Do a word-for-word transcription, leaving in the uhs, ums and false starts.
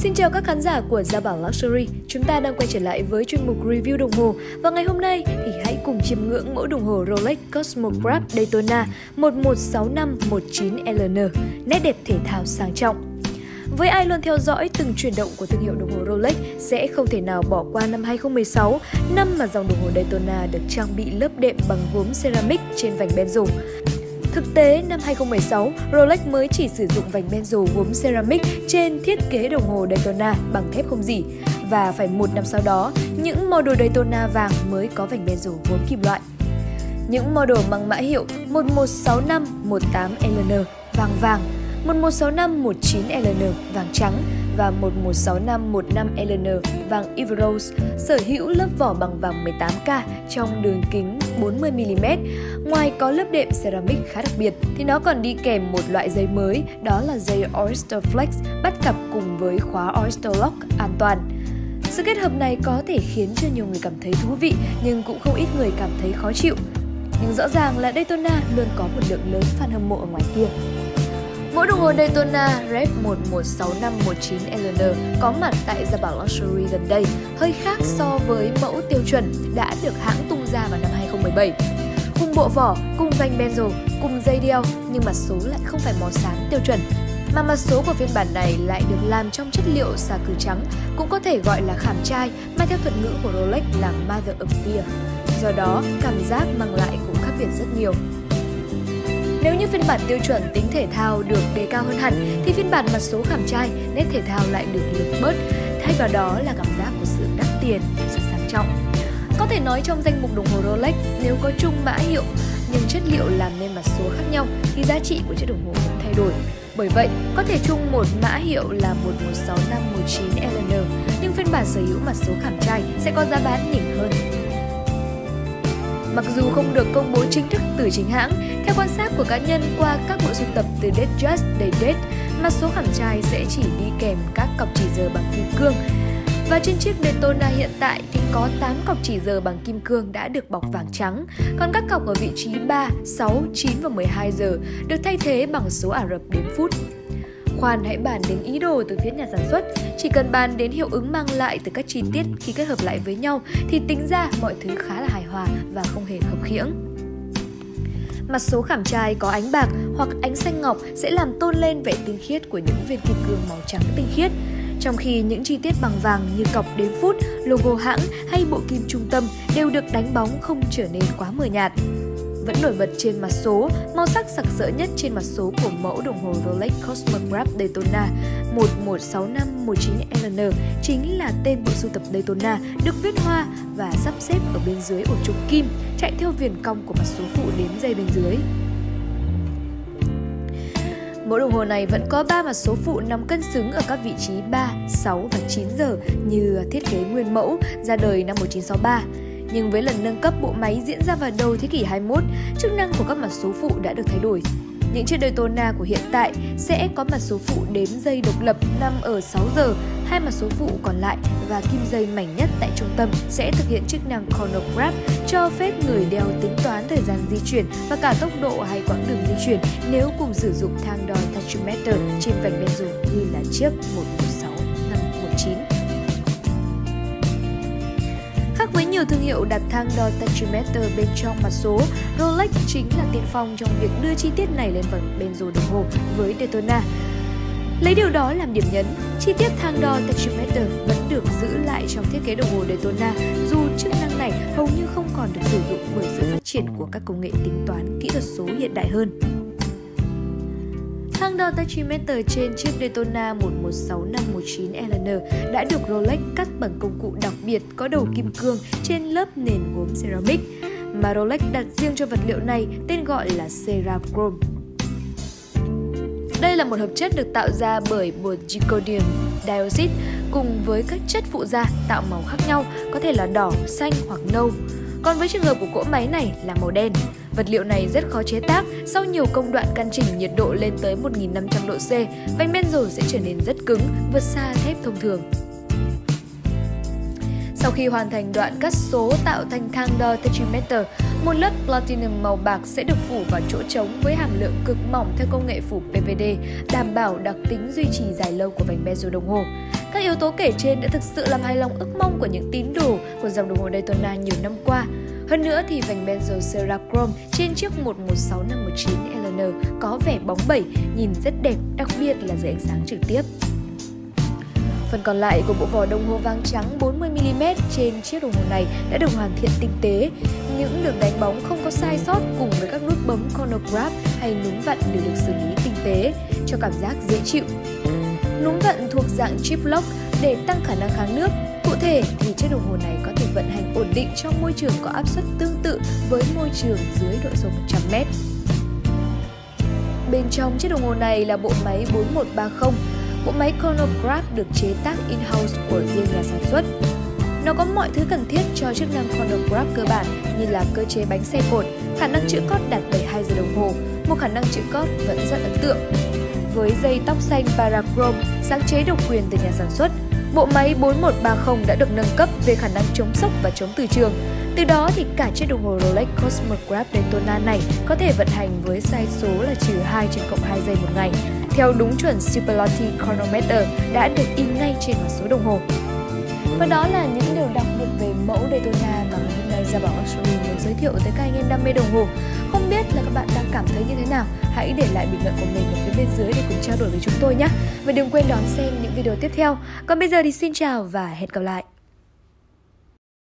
Xin chào các khán giả của Gia Bảo Luxury, chúng ta đang quay trở lại với chuyên mục review đồng hồ. Và ngày hôm nay thì hãy cùng chiêm ngưỡng mẫu đồng hồ Rolex Cosmograph Daytona một một sáu năm một chín L N, nét đẹp thể thao sang trọng. Với ai luôn theo dõi từng chuyển động của thương hiệu đồng hồ Rolex sẽ không thể nào bỏ qua năm hai không một sáu, năm mà dòng đồng hồ Daytona được trang bị lớp đệm bằng gốm ceramic trên vành bezel. Thực tế, năm hai không một sáu, Rolex mới chỉ sử dụng vành bezel gốm ceramic trên thiết kế đồng hồ Daytona bằng thép không gỉ. Và phải một năm sau đó, những model Daytona vàng mới có vành bezel gốm kim loại. Những model mang mã hiệu một một sáu năm một tám L N vàng vàng, một một sáu năm một chín L N vàng trắng và một một sáu năm một năm L N vàng Everose sở hữu lớp vỏ bằng vàng mười tám K trong đường kính bốn mươi mi li mét. Ngoài có lớp đệm ceramic khá đặc biệt thì nó còn đi kèm một loại dây mới, đó là dây Oysterflex bắt cặp cùng với khóa Oysterlock an toàn. Sự kết hợp này có thể khiến cho nhiều người cảm thấy thú vị nhưng cũng không ít người cảm thấy khó chịu. Nhưng rõ ràng là Daytona luôn có một lượng lớn fan hâm mộ ở ngoài kia. Mẫu đồng hồ Daytona ref một một sáu năm một chín L N có mặt tại Gia Bảo Luxury gần đây, hơi khác so với mẫu tiêu chuẩn đã được hãng tung ra vào năm hai không một bảy. Cùng bộ vỏ, cùng vành bezel, cùng dây đeo, nhưng mặt số lại không phải màu xám tiêu chuẩn, mà mặt số của phiên bản này lại được làm trong chất liệu xà cừ trắng, cũng có thể gọi là khảm trai, mà theo thuật ngữ của Rolex là Mother of Pearl. Do đó, cảm giác mang lại cũng khác biệt rất nhiều. Nếu như phiên bản tiêu chuẩn tính thể thao được đề cao hơn hẳn, thì phiên bản mặt số khảm trai, nét thể thao lại được lược bớt, thay vào đó là cảm giác của sự đắt tiền, sự sang trọng. Có thể nói trong danh mục đồng hồ Rolex, nếu có chung mã hiệu nhưng chất liệu làm nên mặt số khác nhau thì giá trị của chiếc đồng hồ cũng thay đổi. Bởi vậy, có thể chung một mã hiệu là một một sáu năm một chín L N, nhưng phiên bản sở hữu mặt số khảm trai sẽ có giá bán nhỉnh hơn. Mặc dù không được công bố chính thức từ chính hãng, theo quan sát của cá nhân qua các bộ sưu tập từ Date Just Day Date, mặt số khảm trai sẽ chỉ đi kèm các cọc chỉ giờ bằng kim cương. Và trên chiếc Daytona hiện tại thì có tám cọc chỉ giờ bằng kim cương đã được bọc vàng trắng, còn các cọc ở vị trí ba, sáu, chín và mười hai giờ được thay thế bằng số Ả Rập đến phút. Khoan, hãy bàn đến ý đồ từ phía nhà sản xuất, chỉ cần bàn đến hiệu ứng mang lại từ các chi tiết khi kết hợp lại với nhau thì tính ra mọi thứ khá là hài hòa và không hề khập khiễng. Mặt số khảm trai có ánh bạc hoặc ánh xanh ngọc sẽ làm tôn lên vẻ tinh khiết của những viên kim cương màu trắng tinh khiết, trong khi những chi tiết bằng vàng như cọc đếm phút, logo hãng hay bộ kim trung tâm đều được đánh bóng không trở nên quá mờ nhạt. Vẫn nổi bật trên mặt số, màu sắc sặc sỡ nhất trên mặt số của mẫu đồng hồ Rolex Cosmograph Daytona một một sáu năm một chín L N chính là tên bộ sưu tập Daytona được viết hoa và sắp xếp ở bên dưới ổ trục kim, chạy theo viền cong của mặt số phụ đến dây bên dưới. Mẫu đồng hồ này vẫn có ba mặt số phụ nằm cân xứng ở các vị trí ba, sáu và chín giờ như thiết kế nguyên mẫu ra đời năm một chín sáu ba. Nhưng với lần nâng cấp bộ máy diễn ra vào đầu thế kỷ hai mươi mốt, chức năng của các mặt số phụ đã được thay đổi. Những chiếc Daytona của hiện tại sẽ có mặt số phụ đếm dây độc lập nằm ở sáu giờ, hai mặt số phụ còn lại và kim dây mảnh nhất tại trung tâm sẽ thực hiện chức năng chronograph, cho phép người đeo tính toán thời gian di chuyển và cả tốc độ hay quãng đường di chuyển nếu cùng sử dụng thang đo tachymeter trên vành bezel như là chiếc một một sáu năm một chín. Với nhiều thương hiệu đặt thang đo tachymeter bên trong mặt số, Rolex chính là tiên phong trong việc đưa chi tiết này lên vành bezel đồng hồ với Daytona. Lấy điều đó làm điểm nhấn, chi tiết thang đo tachymeter vẫn được giữ lại trong thiết kế đồng hồ Daytona, dù chức năng này hầu như không còn được sử dụng bởi sự phát triển của các công nghệ tính toán kỹ thuật số hiện đại hơn. Thang đo tachymeter trên chiếc Daytona một một sáu năm một chín L N đã được Rolex cắt bằng công cụ đặc biệt có đầu kim cương trên lớp nền gốm ceramic, mà Rolex đặt riêng cho vật liệu này tên gọi là Cerachrom. Đây là một hợp chất được tạo ra bởi bột zirconium dioxide cùng với các chất phụ gia tạo màu khác nhau, có thể là đỏ, xanh hoặc nâu. Còn với trường hợp của cỗ máy này là màu đen. Vật liệu này rất khó chế tác, sau nhiều công đoạn căn chỉnh nhiệt độ lên tới một nghìn năm trăm độ C, vành bezel sẽ trở nên rất cứng, vượt xa thép thông thường. Sau khi hoàn thành đoạn cắt số tạo thành thang đo techimeter, một lớp platinum màu bạc sẽ được phủ vào chỗ trống với hàm lượng cực mỏng theo công nghệ phủ pê vê đê, đảm bảo đặc tính duy trì dài lâu của vành bezel đồng hồ. Các yếu tố kể trên đã thực sự làm hài lòng ước mong của những tín đồ của dòng đồng hồ Daytona nhiều năm qua. Hơn nữa thì vành bezel Cerachrom trên chiếc một một sáu năm một chín L N có vẻ bóng bẩy, nhìn rất đẹp, đặc biệt là dưới ánh sáng trực tiếp. Phần còn lại của bộ vỏ đồng hồ vàng trắng bốn mươi mi li mét trên chiếc đồng hồ này đã được hoàn thiện tinh tế. Những đường đánh bóng không có sai sót cùng với các nút bấm chronograph hay núm vặn đều được xử lý tinh tế cho cảm giác dễ chịu. Núm vặn thuộc dạng chip lock để tăng khả năng kháng nước. Cụ thể thì chiếc đồng hồ này có thể vận hành ổn định trong môi trường có áp suất tương tự với môi trường dưới độ sâu một trăm mét. Bên trong chiếc đồng hồ này là bộ máy bốn một ba không. Bộ máy Chronograph được chế tác in-house của riêng nhà sản xuất. Nó có mọi thứ cần thiết cho chức năng Chronograph cơ bản như là cơ chế bánh xe cột, khả năng chữ cót đạt bảy mươi hai giờ đồng hồ, một khả năng chữ cót vẫn rất ấn tượng. Với dây tóc xanh para-chrome, sáng chế độc quyền từ nhà sản xuất, bộ máy bốn một ba không đã được nâng cấp về khả năng chống sốc và chống từ trường. Từ đó thì cả chiếc đồng hồ Rolex Cosmograph Daytona này có thể vận hành với sai số là trừ hai trên cộng hai giây một ngày, theo đúng chuẩn Superlative Chronometer đã được in ngay trên mặt số đồng hồ. Và đó là những điều đặc biệt về mẫu Daytona mà hôm nay Gia Bảo Luxury muốn giới thiệu tới các anh em đam mê đồng hồ. Không biết là các bạn đang cảm thấy như thế nào? Hãy để lại bình luận của mình ở phía bên dưới để cùng trao đổi với chúng tôi nhé. Và đừng quên đón xem những video tiếp theo. Còn bây giờ thì xin chào và hẹn gặp lại.